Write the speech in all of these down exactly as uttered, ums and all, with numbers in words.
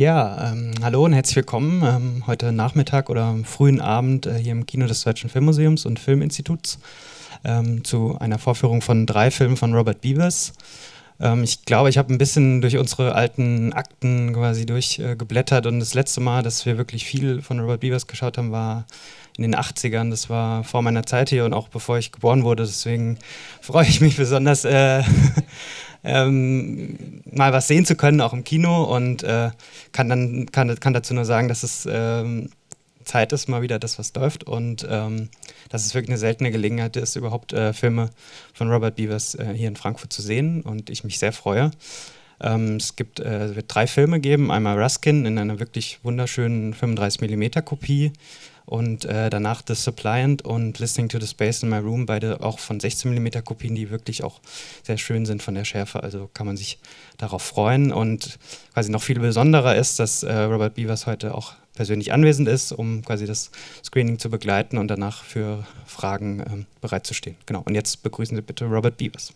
Ja, ähm, hallo und herzlich willkommen ähm, heute Nachmittag oder frühen Abend äh, hier im Kino des Deutschen Filmmuseums und Filminstituts ähm, zu einer Vorführung von drei Filmen von Robert Beavers. Ähm, ich glaube, ich habe ein bisschen durch unsere alten Akten quasi durchgeblättert äh, und das letzte Mal, dass wir wirklich viel von Robert Beavers geschaut haben, war in den achtzigern. Das war vor meiner Zeit hier und auch bevor ich geboren wurde, deswegen freue ich mich besonders, äh, Ähm, mal was sehen zu können, auch im Kino, und äh, kann dann kann, kann dazu nur sagen, dass es ähm, Zeit ist, mal wieder das, was läuft, und ähm, dass es wirklich eine seltene Gelegenheit ist, überhaupt äh, Filme von Robert Beavers äh, hier in Frankfurt zu sehen, und ich mich sehr freue. Ähm, es gibt, äh, wird drei Filme geben, einmal Ruskin in einer wirklich wunderschönen fünfunddreißig Millimeter Kopie und äh, danach The Suppliant und Listening to the Space in my Room, beide auch von sechzehn Millimeter Kopien, die wirklich auch sehr schön sind von der Schärfe, also kann man sich darauf freuen. Und quasi noch viel besonderer ist, dass äh, Robert Beavers heute auch persönlich anwesend ist, um quasi das Screening zu begleiten und danach für Fragen ähm, bereitzustehen. Genau, und jetzt begrüßen Sie bitte Robert Beavers.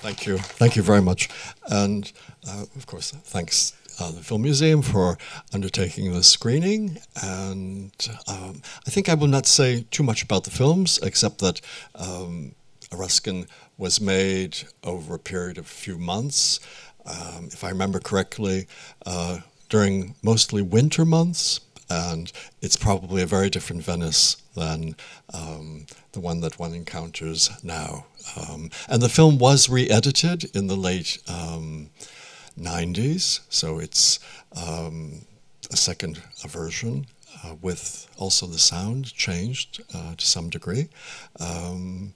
Thank you. Thank you very much. And uh, of course, thanks uh, the Film Museum for undertaking this screening. And um, I think I will not say too much about the films, except that um, Ruskin was made over a period of a few months. Um, if I remember correctly, uh, during mostly winter months. And it's probably a very different Venice than um, the one that one encounters now. Um, and the film was re-edited in the late um, nineties, so it's um, a second version uh, with also the sound changed uh, to some degree. Um,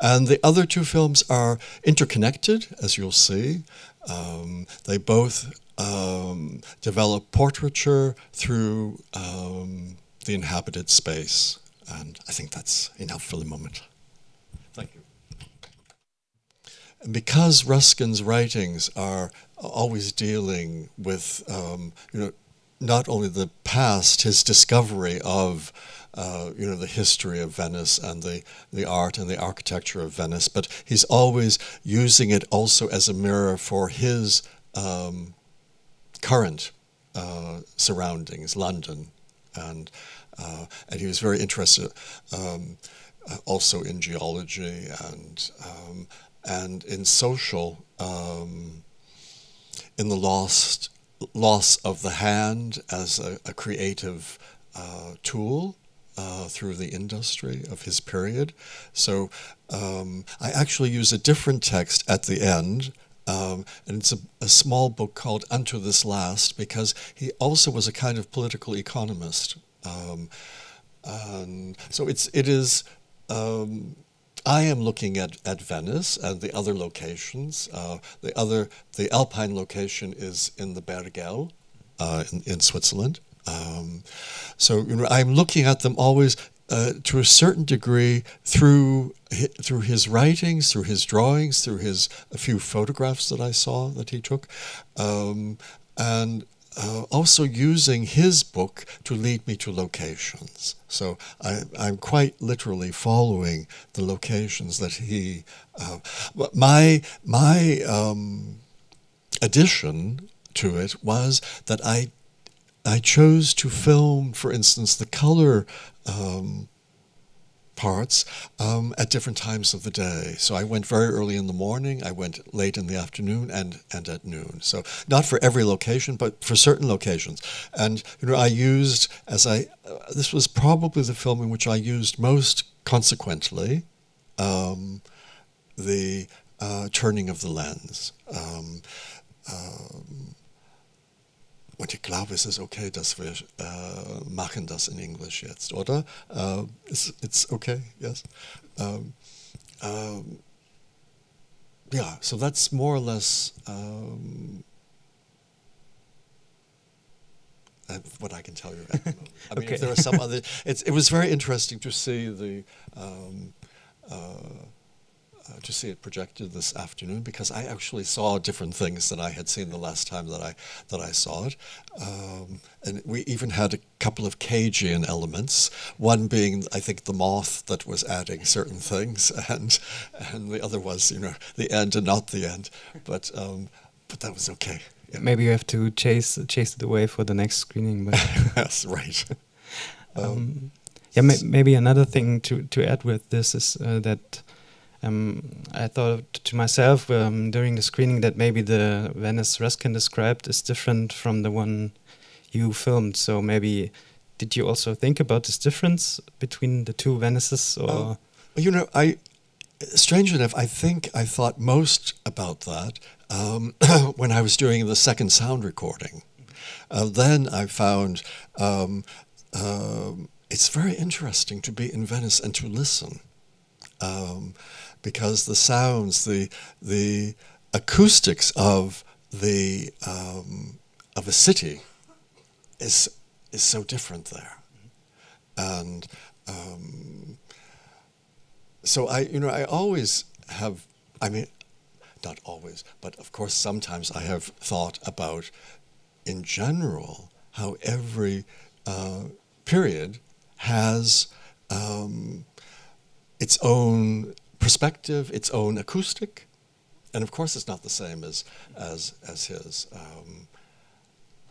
and the other two films are interconnected, as you'll see. Um, they both Um, develop portraiture through um, the inhabited space. And I think that's enough for the moment. Thank you. And because Ruskin's writings are always dealing with, um, you know, not only the past, his discovery of, uh, you know, the history of Venice and the, the art and the architecture of Venice, but he's always using it also as a mirror for his um, current uh, surroundings, London, and uh, and he was very interested um, uh, also in geology and um, and in social um, in the lost loss of the hand as a, a creative uh, tool uh, through the industry of his period. So um, I actually use a different text at the end. Um, and it's a, a small book called Unto This Last, because he also was a kind of political economist. Um, and so it's, it is, um, I am looking at, at Venice and the other locations. Uh, the other, the Alpine location is in the Bergell uh, in, in Switzerland. Um, so you know, I'm looking at them always Uh, to a certain degree, through hi through his writings, through his drawings, through his a few photographs that I saw that he took, um, and uh, also using his book to lead me to locations. So I, I'm quite literally following the locations that he. Uh, my my um, addition to it was that I. I chose to film, for instance, the color um, parts um, at different times of the day. So I went very early in the morning, I went late in the afternoon, and, and at noon. So not for every location, but for certain locations. And you know, I used, as I, uh, this was probably the film in which I used most consequently, um, the uh, turning of the lens. Um, um, Und ich glaube, es ist okay, dass wir uh, machen das in Englisch jetzt, oder? Uh, it's, it's okay, yes. Um, um, yeah, so that's more or less um, what I can tell you at the moment. I mean, okay. If there are some other, it's, it was very interesting to see the um, uh, uh, to see it projected this afternoon, because I actually saw different things than I had seen the last time that I that I saw it. Um, and we even had a couple of Cagean elements, one being, I think, the moth that was adding certain things, and and the other was, you know, the end and not the end. But um, but that was okay. Yeah. Maybe you have to chase chase it away for the next screening. But that's right. um, um, yeah, ma maybe another thing to to add with this is uh, that um, I thought to myself um, during the screening that maybe the Venice Ruskin described is different from the one you filmed. So maybe did you also think about this difference between the two Venices? Or uh, you know, I strangely enough, I think I thought most about that um, when I was doing the second sound recording. Uh, then I found. Um, uh, It's very interesting to be in Venice and to listen, um, because the sounds, the the acoustics of the um, of a city, is is so different there, and um, so I you know I always have I mean, not always, but of course sometimes I have thought about, in general, how every uh, period has um, its own perspective, its own acoustic, and of course it's not the same as as as his. Um,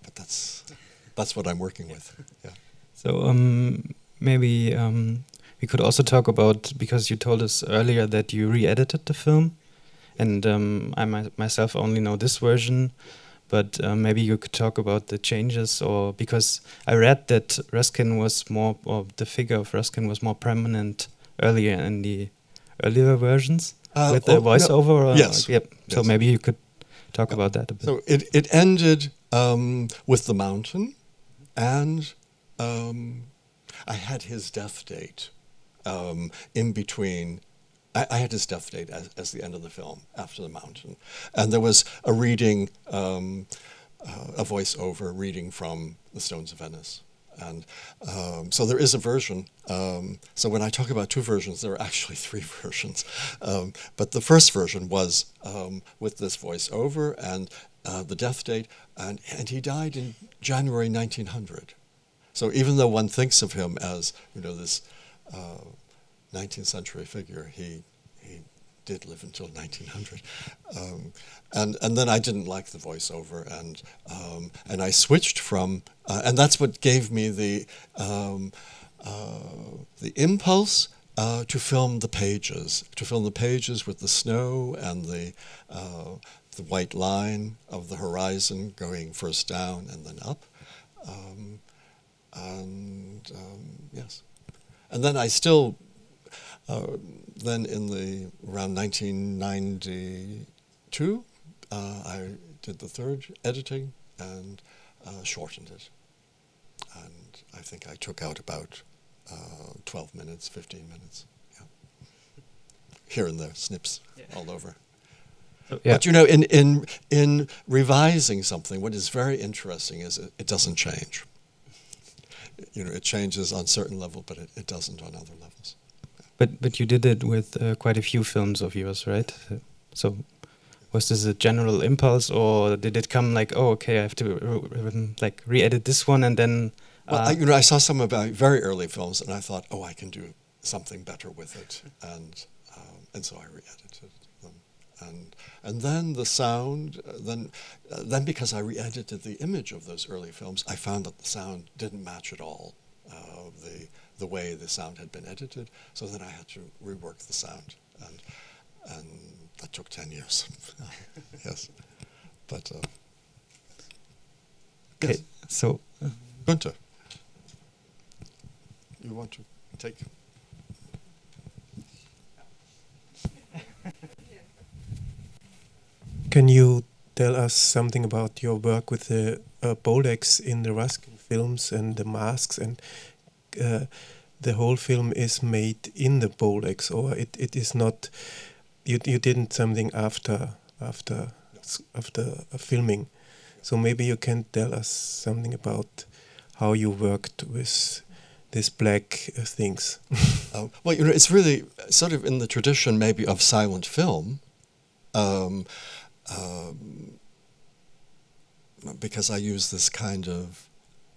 but that's that's what I'm working with. Yeah. So um, maybe um, we could also talk about, because you told us earlier that you re-edited the film, and um, I my, myself only know this version. But uh, maybe you could talk about the changes, or because I read that Ruskin was more, or the figure of Ruskin was more prominent earlier in the earlier versions uh, with oh, the voiceover. No. Yes. Or, yep. Yes. So maybe you could talk yeah. about that a bit. So it it ended um, with the mountain, and um, I had his death date um, in between. I had his death date as, as the end of the film, after the mountain. And there was a reading, um, uh, a voiceover reading from The Stones of Venice. And um, so there is a version. Um, so when I talk about two versions, there are actually three versions. Um, but the first version was um, with this voiceover and uh, the death date. And, and he died in January nineteen hundred. So even though one thinks of him as, you know, this... Uh, nineteenth century figure, he he did live until nineteen hundred, um, and and then I didn't like the voiceover, and um, and I switched from, uh, and that's what gave me the um, uh, the impulse uh, to film the pages, to film the pages with the snow and the uh, the white line of the horizon going first down and then up, um, and um, yes, and then I still. Uh, then in the around nineteen ninety-two, uh, I did the third editing and uh, shortened it. And I think I took out about uh, twelve minutes, fifteen minutes. Yeah. Here and there, snips yeah. all over. Oh, yeah. But you know, in, in, in revising something, what is very interesting is it, it doesn't change. You know, it changes on certain level, but it, it doesn't on other levels. But but you did it with uh, quite a few films of yours, right? So was this a general impulse, or did it come like, oh, okay, I have to re like re-edit this one, and then? Uh, well, I, you know, I saw some of my very early films, and I thought, oh, I can do something better with it, and um, and so I re-edited them, and and then the sound, uh, then uh, then because I re-edited the image of those early films, I found that the sound didn't match at all. Uh, the the way the sound had been edited, so then I had to rework the sound, and and that took ten years. Yes, but uh, okay. Yes. So, uh, Günther, you want to take? Can you tell us something about your work with the uh, Bolex in the Ruskin films and the masks, and uh, the whole film is made in the Bolex, or it, it is not, you, you didn't something after after after uh, filming, so maybe you can tell us something about how you worked with these black uh, things. um, well, you know, it's really sort of in the tradition maybe of silent film, um, um, because I use this kind of,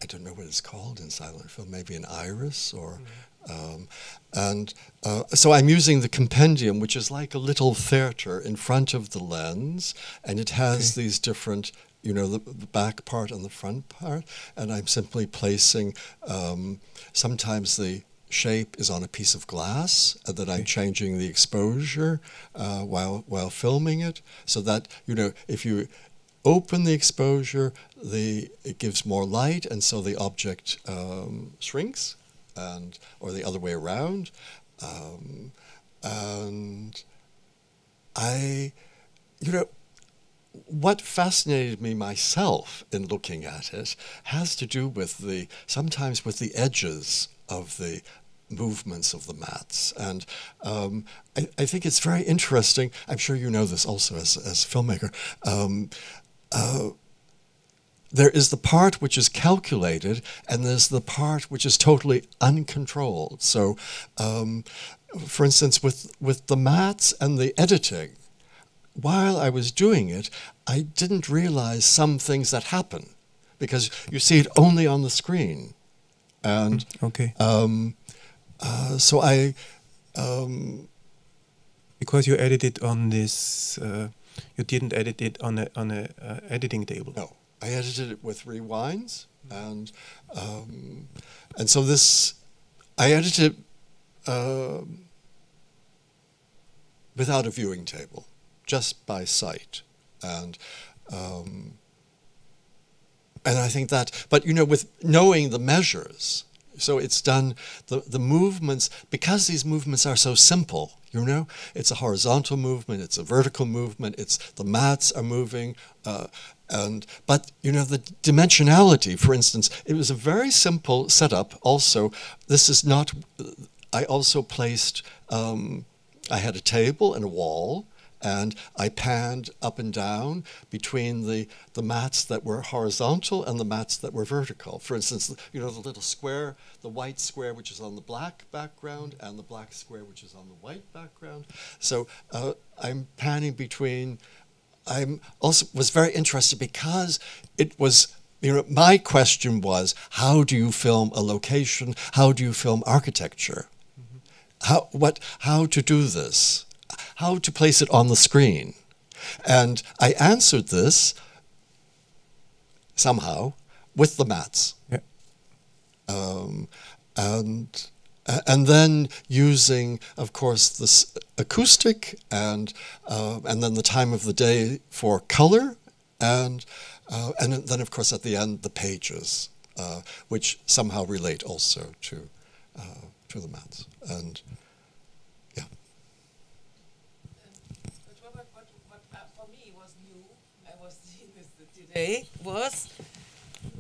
I don't know what it's called in silent film, maybe an iris or... Mm. Um, and uh, so I'm using the compendium, which is like a little theater in front of the lens, and it has okay. these different, you know, the, the back part and the front part, and I'm simply placing, um, sometimes the shape is on a piece of glass uh, that okay. I'm changing the exposure uh, while, while filming it, so that, you know, if you open the exposure, the, it gives more light, and so the object um, shrinks. And or the other way around, um, and I, you know, what fascinated me myself in looking at it has to do with the sometimes with the edges of the movements of the mats, and um, I, I think it's very interesting. I'm sure you know this also as as a filmmaker. Um, uh, There is the part which is calculated, and there's the part which is totally uncontrolled. So, um, for instance, with, with the mats and the editing, while I was doing it, I didn't realize some things that happen, because you see it only on the screen. And okay. um, uh, so I... Um, because you edited on this... Uh, you didn't edit it on a, on a uh, editing table. No. I edited it with rewinds, and um, and so this I edited uh, without a viewing table, just by sight, and um, and I think that. But you know, with knowing the measures, so it's done the the movements, because these movements are so simple. You know, it's a horizontal movement, it's a vertical movement, it's the mats are moving. Uh, And, but, you know, the dimensionality, for instance, it was a very simple setup also. This is not, I also placed, um, I had a table and a wall, and I panned up and down between the, the mats that were horizontal and the mats that were vertical. For instance, you know, the little square, the white square which is on the black background, and the black square which is on the white background. So uh, I'm panning between... I also was very interested because it was, you know, my question was, how do you film a location? How do you film architecture? Mm-hmm. How, what, how to do this? How to place it on the screen? And I answered this somehow with the mats. Yeah. Um, and... Uh, and then using, of course, this acoustic, and uh, and then the time of the day for color, and uh, and then, of course, at the end the pages, uh, which somehow relate also to uh, to the mats. And yeah. Um, but Robert, what, what uh, for me was new, I was seeing this today, was.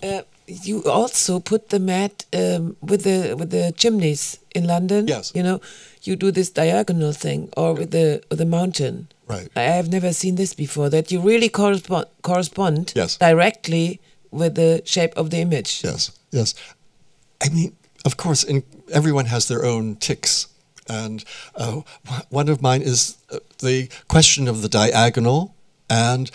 Uh, you also put the mat um, with the with the chimneys in London. Yes, you know, you do this diagonal thing, or with the with the mountain. Right. I have never seen this before. That you really correspond correspond yes. directly with the shape of the image. Yes, yes. I mean, of course, in, everyone has their own tics, and uh, one of mine is the question of the diagonal and.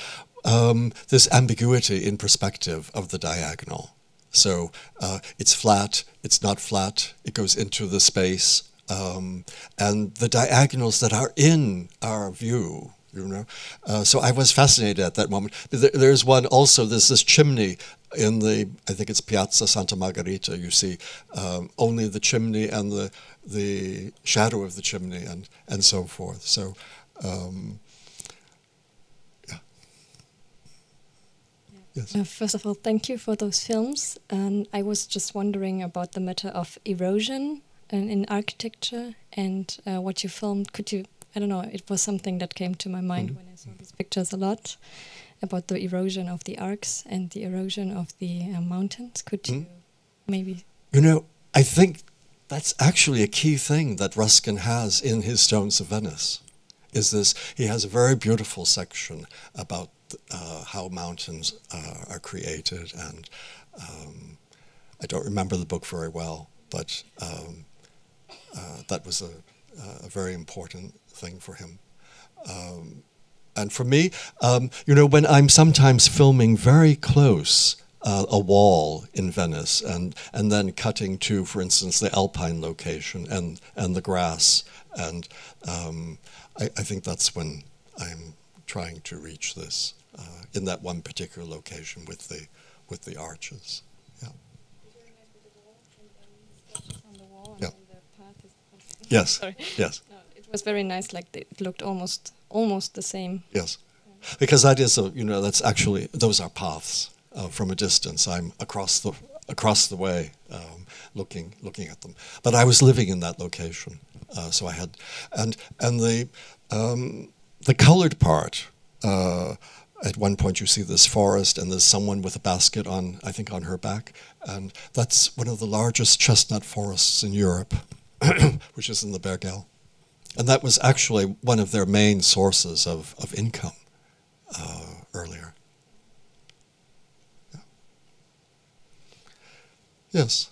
Um, this ambiguity in perspective of the diagonal. So uh, it's flat, it's not flat, it goes into the space, um, and the diagonals that are in our view, you know. Uh, so I was fascinated at that moment. There, there's one also, there's this chimney in the, I think it's Piazza Santa Margherita, you see, um, only the chimney and the, the shadow of the chimney and, and so forth. So... Um, Uh, first of all, thank you for those films. Um, I was just wondering about the matter of erosion in, in architecture and uh, what you filmed. Could you, I don't know, it was something that came to my mind mm-hmm. when I saw these pictures a lot, about the erosion of the arcs and the erosion of the uh, mountains. Could mm-hmm. you maybe... You know, I think that's actually a key thing that Ruskin has in his Stones of Venice, is this, he has a very beautiful section about Uh, how mountains uh, are created, and um, I don't remember the book very well, but um, uh, that was a, a very important thing for him. Um, and for me, um, you know, when I'm sometimes filming very close uh, a wall in Venice, and and then cutting to, for instance, the Alpine location and and the grass, and um, I, I think that's when I'm trying to reach this uh, in that one particular location with the with the arches. Yeah. Yeah. Yes. Sorry. Yes. No, it was very nice. Like it looked almost almost the same. Yes, yeah. Because that is a you know that's actually those are paths uh, from a distance. I'm across the across the way, um, looking looking at them. But I was living in that location, uh, so I had and and the um, the colored part. Uh, At one point you see this forest and there's someone with a basket on, I think, on her back. And that's one of the largest chestnut forests in Europe, which is in the Bergell. And that was actually one of their main sources of, of income uh, earlier. Yeah. Yes.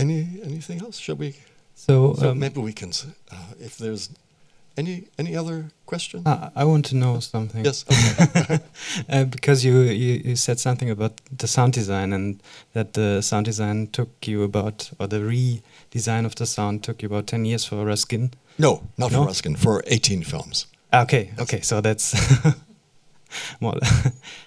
Any Anything else? Shall we? So, so um, maybe we can, uh, if there's... Any any other question? Ah, I want to know something. Yes, okay. uh, because you, you you said something about the sound design and that the sound design took you about, or the redesign of the sound took you about ten years for Ruskin. No, not no? for Ruskin, for eighteen films. Okay, that's okay, so that's well.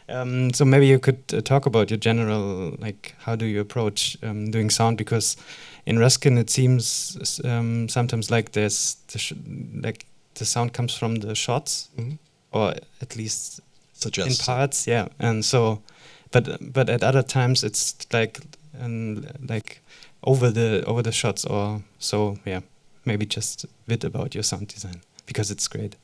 um, so maybe you could uh, talk about your general, like, how do you approach um, doing sound, because in Ruskin it seems um, sometimes like there's the sh like. the sound comes from the shots, mm-hmm. or at least Suggested. in parts, yeah. And so, but but at other times it's like and like over the over the shots, or so, yeah. Maybe just a bit about your sound design, because it's great.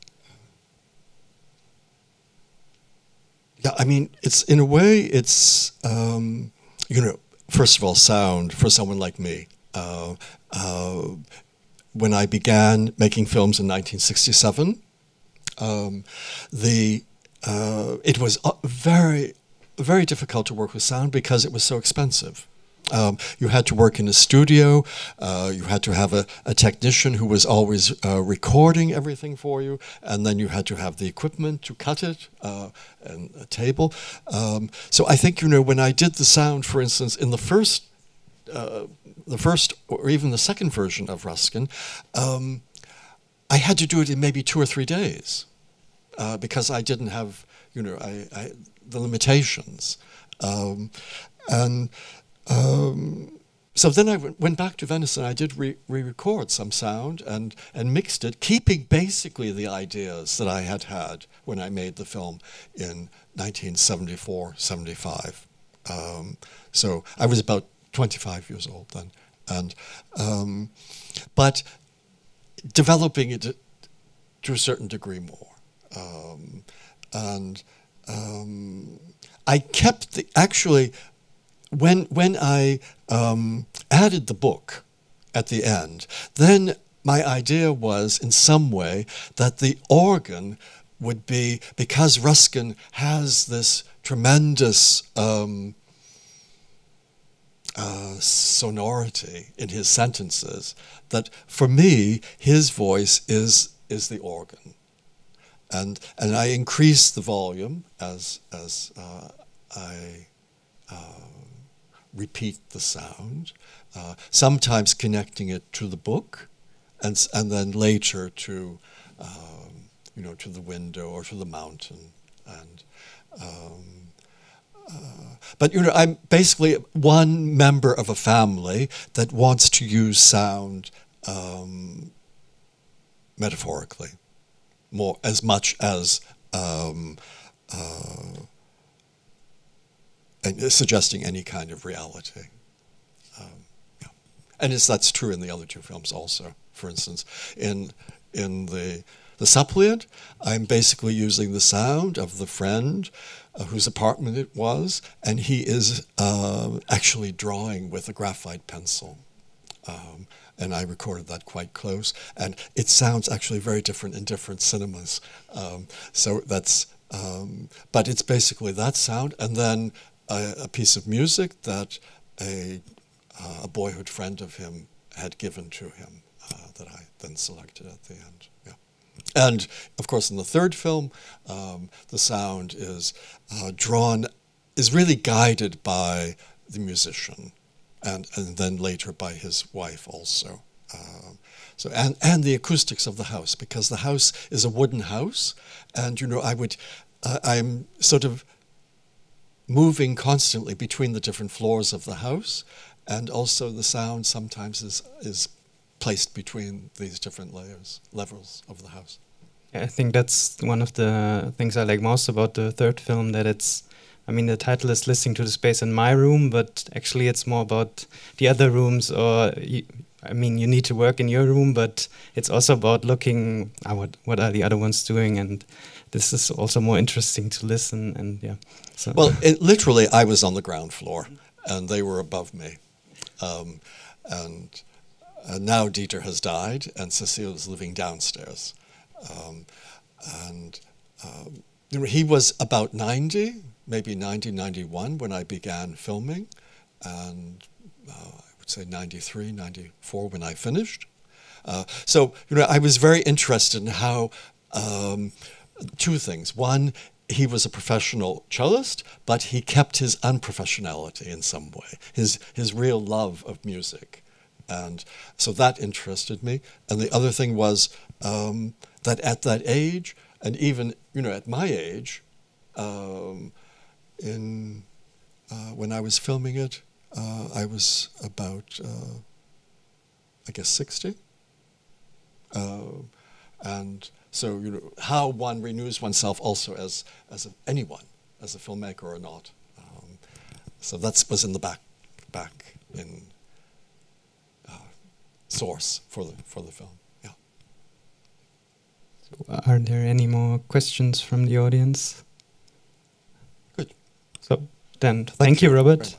Yeah, I mean, it's in a way, it's um, you know, first of all, sound for someone like me. Uh, uh, When I began making films in nineteen sixty-seven, um, the uh, it was very, very difficult to work with sound because it was so expensive. Um, you had to work in a studio. Uh, you had to have a, a technician who was always uh, recording everything for you, and then you had to have the equipment to cut it uh, and a table. Um, so I think you know when I did the sound, for instance, in the first. Uh, the first or even the second version of Ruskin, um, I had to do it in maybe two or three days uh, because I didn't have, you know, I, I, the limitations. Um, and um, so then I went back to Venice and I did re re-record some sound and, and mixed it, keeping basically the ideas that I had had when I made the film in nineteen seventy-four seventy-five. Um, so I was about twenty-five years old then, and um, but developing it to a certain degree more, um, and um, I kept the actually when when I um, added the book at the end, then my idea was in some way that the organ would be, because Ruskin has this tremendous. Um, Uh, sonority in his sentences, that for me his voice is is the organ, and and I increased the volume as as uh, I uh, repeat the sound, uh, sometimes connecting it to the book, and and then later to um, you know to the window or to the mountain, and. Um, Uh, but you know, I'm basically one member of a family that wants to use sound um, metaphorically, more as much as um, uh, and suggesting any kind of reality. Um, yeah. And it's, that's true in the other two films also. For instance, in in the the Suppliant, I'm basically using the sound of the friend. Uh, whose apartment it was, and he is uh, actually drawing with a graphite pencil. Um, and I recorded that quite close, and it sounds actually very different in different cinemas. Um, so that's, um, but it's basically that sound, and then a, a piece of music that a uh, a boyhood friend of him had given to him uh, that I then selected at the end. Yeah. And of course, in the third film, um, the sound is uh, drawn, is really guided by the musician, and, and then later by his wife also. Um, so and, and the acoustics of the house, because the house is a wooden house, and you know I would, uh, I'm sort of moving constantly between the different floors of the house, and also the sound sometimes is is. placed between these different layers, levels of the house. Yeah, I think that's one of the things I like most about the third film, that it's, I mean, the title is Listening to the Space in My Room, but actually it's more about the other rooms, or, you, I mean, you need to work in your room, but it's also about looking at what, what are the other ones doing, and this is also more interesting to listen, and yeah. So. Well, it, literally, I was on the ground floor, and they were above me, um, and... Uh, now Dieter has died, and Cecile is living downstairs. Um, and um, he was about ninety, maybe ninety, ninety-one, when I began filming, and uh, I would say ninety-three, ninety-four when I finished. Uh, so you know, I was very interested in how um, two things. One, he was a professional cellist, but he kept his unprofessionality in some way, his his real love of music. And so that interested me. And the other thing was um, that at that age, and even you know at my age, um, in uh, when I was filming it, uh, I was about, uh, I guess, sixty. Uh, and so you know how one renews oneself also as as anyone, as a filmmaker or not. Um, so that was in the back back in. source for the for the film. Yeah. So are there any more questions from the audience? Good. So then thank, thank you, you Robert.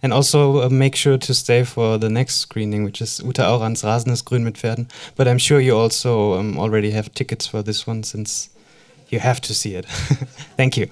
And also uh, make sure to stay for the next screening, which is Uta Aurand's Rasendes Grün mit Pferden. But I'm sure you also um, already have tickets for this one, since you have to see it. Thank you.